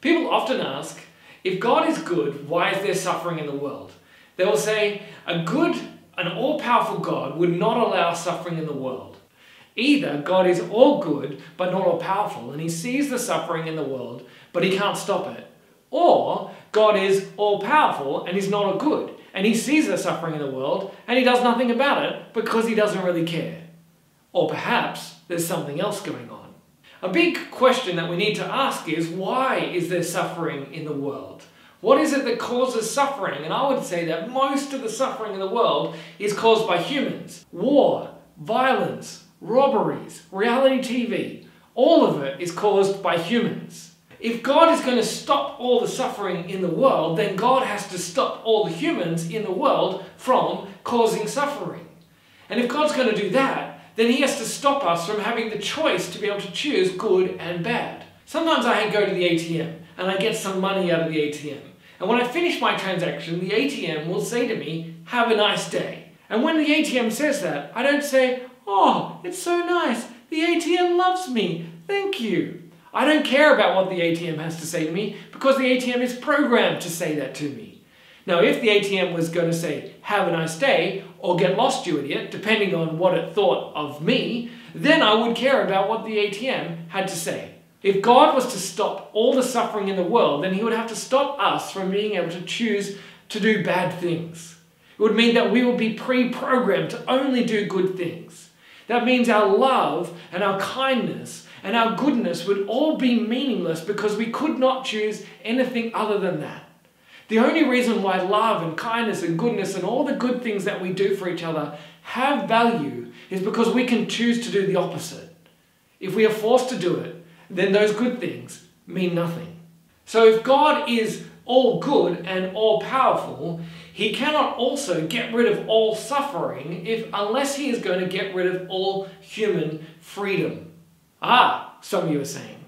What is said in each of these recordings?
People often ask, if God is good, why is there suffering in the world? They will say, an all-powerful God would not allow suffering in the world. Either God is all good, but not all powerful, and he sees the suffering in the world, but he can't stop it. Or God is all powerful and he's not all good, and he sees the suffering in the world, and he does nothing about it because he doesn't really care. Or perhaps there's something else going on. A big question that we need to ask is, why is there suffering in the world? What is it that causes suffering? And I would say that most of the suffering in the world is caused by humans. War, violence, robberies, reality TV, all of it is caused by humans. If God is going to stop all the suffering in the world, then God has to stop all the humans in the world from causing suffering. And if God's going to do that, then he has to stop us from having the choice to be able to choose good and bad. Sometimes I go to the ATM and I get some money out of the ATM. And when I finish my transaction, the ATM will say to me, "Have a nice day." And when the ATM says that, I don't say, "Oh, it's so nice. The ATM loves me. Thank you." I don't care about what the ATM has to say to me because the ATM is programmed to say that to me. Now, if the ATM was going to say, "Have a nice day," or "Get lost, you idiot," depending on what it thought of me, then I would care about what the ATM had to say. If God was to stop all the suffering in the world, then he would have to stop us from being able to choose to do bad things. It would mean that we would be pre-programmed to only do good things. That means our love and our kindness and our goodness would all be meaningless because we could not choose anything other than that. The only reason why love and kindness and goodness and all the good things that we do for each other have value is because we can choose to do the opposite. If we are forced to do it, then those good things mean nothing. So if God is all good and all powerful, he cannot also get rid of all suffering unless he is going to get rid of all human freedom. Ah, some of you are saying,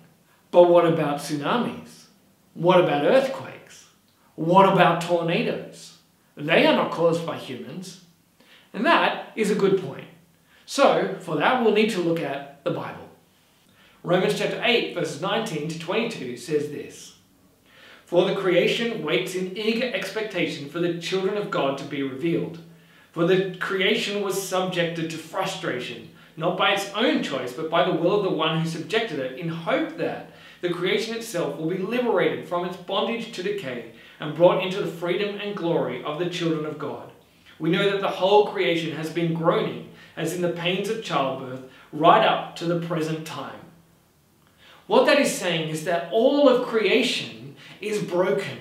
but what about tsunamis? What about earthquakes? What about tornadoes? They are not caused by humans. And that is a good point. So for that, we'll need to look at the Bible. Romans chapter 8, verses 19 to 22 says this, "For the creation waits in eager expectation for the children of God to be revealed. For the creation was subjected to frustration, not by its own choice, but by the will of the one who subjected it, in hope that the creation itself will be liberated from its bondage to decay and brought into the freedom and glory of the children of God. We know that the whole creation has been groaning, as in the pains of childbirth, right up to the present time." What that is saying is that all of creation is broken.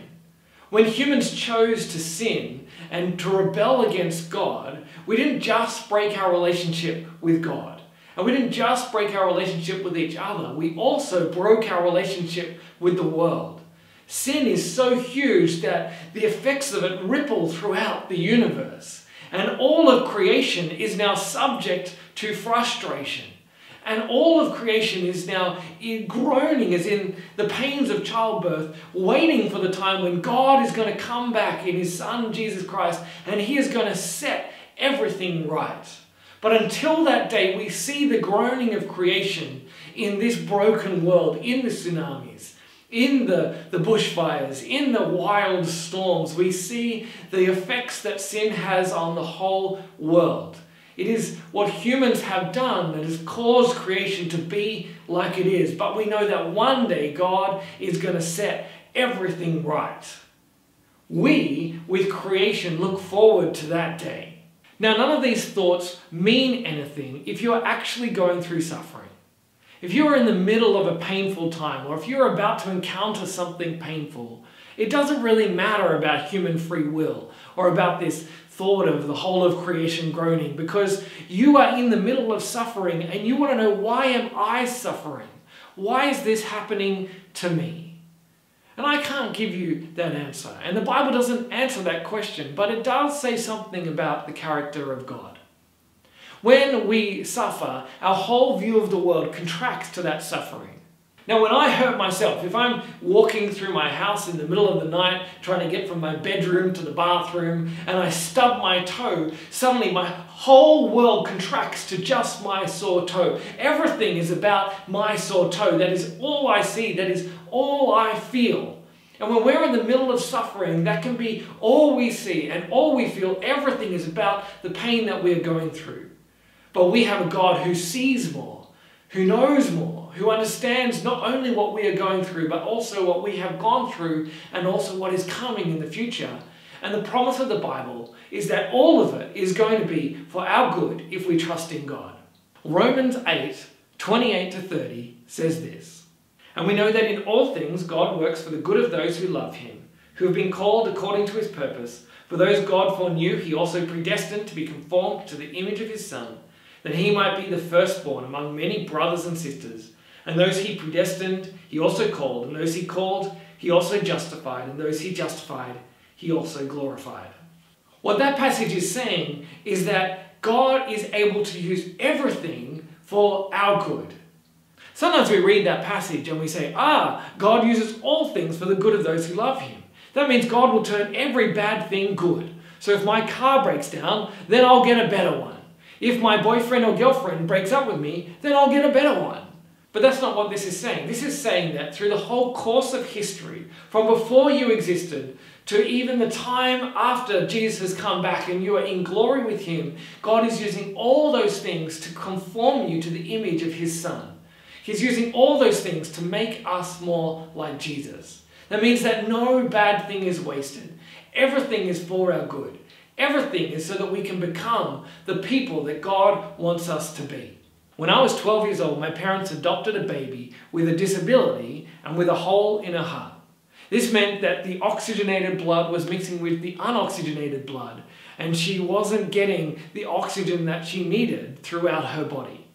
When humans chose to sin and to rebel against God, we didn't just break our relationship with God. And we didn't just break our relationship with each other. We also broke our relationship with the world. Sin is so huge that the effects of it ripple throughout the universe. And all of creation is now subject to frustration. And all of creation is now groaning, as in the pains of childbirth, waiting for the time when God is going to come back in his Son, Jesus Christ, and he is going to set everything right. But until that day, we see the groaning of creation in this broken world, in the tsunamis, in the bushfires, in the wild storms. We see the effects that sin has on the whole world. It is what humans have done that has caused creation to be like it is. But we know that one day God is going to set everything right. We, with creation, look forward to that day. Now, none of these thoughts mean anything if you're actually going through suffering. If you're in the middle of a painful time, or if you're about to encounter something painful, it doesn't really matter about human free will or about this thought of the whole of creation groaning, because you are in the middle of suffering and you want to know, why am I suffering? Why is this happening to me? And I can't give you that answer. And the Bible doesn't answer that question, but it does say something about the character of God. When we suffer, our whole view of the world contracts to that suffering. Now, when I hurt myself, if I'm walking through my house in the middle of the night trying to get from my bedroom to the bathroom and I stub my toe, suddenly my whole world contracts to just my sore toe. Everything is about my sore toe. That is all I see. That is all I feel. And when we're in the middle of suffering, that can be all we see and all we feel. Everything is about the pain that we're going through. But we have a God who sees more, who knows more, who understands not only what we are going through, but also what we have gone through and also what is coming in the future. And the promise of the Bible is that all of it is going to be for our good if we trust in God. Romans 8:28-30 says this, "And we know that in all things God works for the good of those who love him, who have been called according to his purpose. For those God foreknew, he also predestined to be conformed to the image of his Son, that he might be the firstborn among many brothers and sisters. And those he predestined, he also called. And those he called, he also justified. And those he justified, he also glorified." What that passage is saying is that God is able to use everything for our good. Sometimes we read that passage and we say, God uses all things for the good of those who love him. That means God will turn every bad thing good. So if my car breaks down, then I'll get a better one. If my boyfriend or girlfriend breaks up with me, then I'll get a better one. But that's not what this is saying. This is saying that through the whole course of history, from before you existed to even the time after Jesus has come back and you are in glory with him, God is using all those things to conform you to the image of his Son. He's using all those things to make us more like Jesus. That means that no bad thing is wasted. Everything is for our good. Everything is so that we can become the people that God wants us to be. When I was 12 years old, my parents adopted a baby with a disability and with a hole in her heart. This meant that the oxygenated blood was mixing with the unoxygenated blood, and she wasn't getting the oxygen that she needed throughout her body.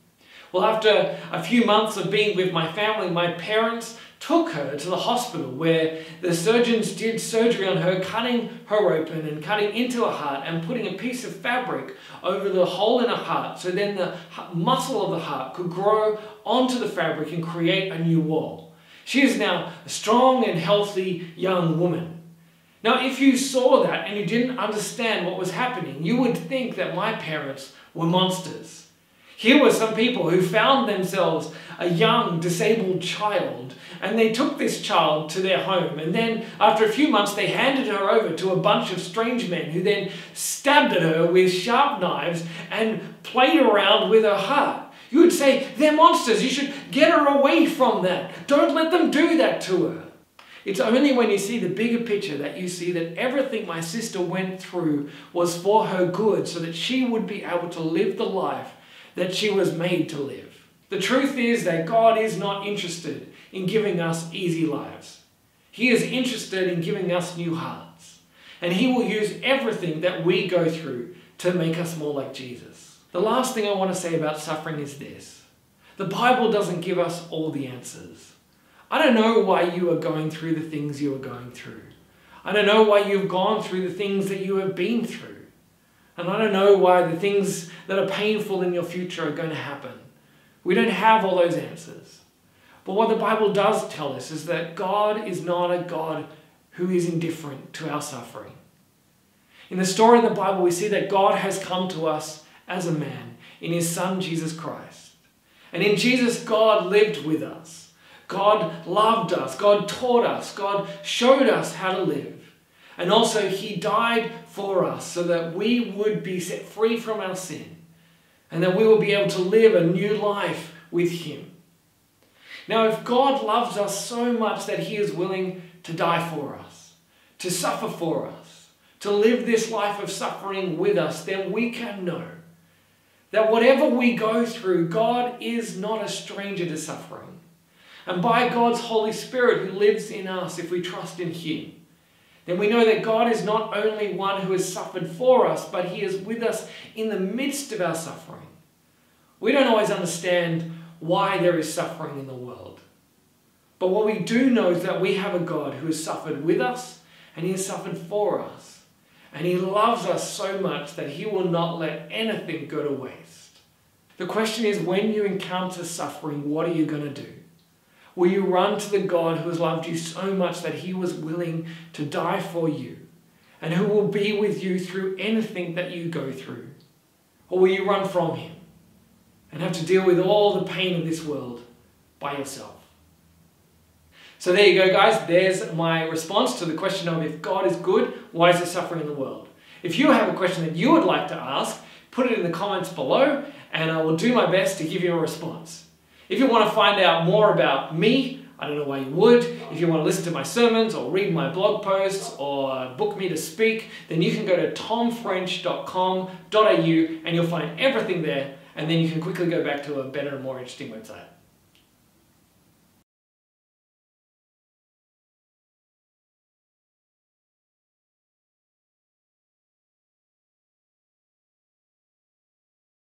Well, after a few months of being with my family, my parents took her to the hospital where the surgeons did surgery on her, cutting her open and cutting into her heart and putting a piece of fabric over the hole in her heart so then the muscle of the heart could grow onto the fabric and create a new wall. She is now a strong and healthy young woman. Now, if you saw that and you didn't understand what was happening, you would think that my parents were monsters. Here were some people who found themselves a young, disabled child, and they took this child to their home, and then after a few months they handed her over to a bunch of strange men who then stabbed at her with sharp knives and played around with her heart. You would say, they're monsters, you should get her away from that. Don't let them do that to her. It's only when you see the bigger picture that you see that everything my sister went through was for her good, so that she would be able to live the life that she was made to live. The truth is that God is not interested in giving us easy lives. He is interested in giving us new hearts. And he will use everything that we go through to make us more like Jesus. The last thing I want to say about suffering is this. The Bible doesn't give us all the answers. I don't know why you are going through the things you are going through. I don't know why you've gone through the things that you have been through. And I don't know why the things that are painful in your future are going to happen. We don't have all those answers. But what the Bible does tell us is that God is not a God who is indifferent to our suffering. In the story in the Bible, we see that God has come to us as a man in his Son, Jesus Christ. And in Jesus, God lived with us. God loved us. God taught us. God showed us how to live. And also he died for us so that we would be set free from our sin and that we will be able to live a new life with him. Now, if God loves us so much that he is willing to die for us, to suffer for us, to live this life of suffering with us, then we can know that whatever we go through, God is not a stranger to suffering. And by God's Holy Spirit who lives in us, if we trust in him, then we know that God is not only one who has suffered for us, but he is with us in the midst of our suffering. We don't always understand why there is suffering in the world. But what we do know is that we have a God who has suffered with us, and he has suffered for us. And he loves us so much that he will not let anything go to waste. The question is, when you encounter suffering, what are you going to do? Will you run to the God who has loved you so much that he was willing to die for you and who will be with you through anything that you go through? Or will you run from him and have to deal with all the pain of this world by yourself? So there you go, guys. There's my response to the question of, if God is good, why is there suffering in the world? If you have a question that you would like to ask, put it in the comments below and I will do my best to give you a response. If you want to find out more about me, I don't know why you would. If you want to listen to my sermons or read my blog posts or book me to speak, then you can go to tomfrench.com.au and you'll find everything there, and then you can quickly go back to a better and more interesting website.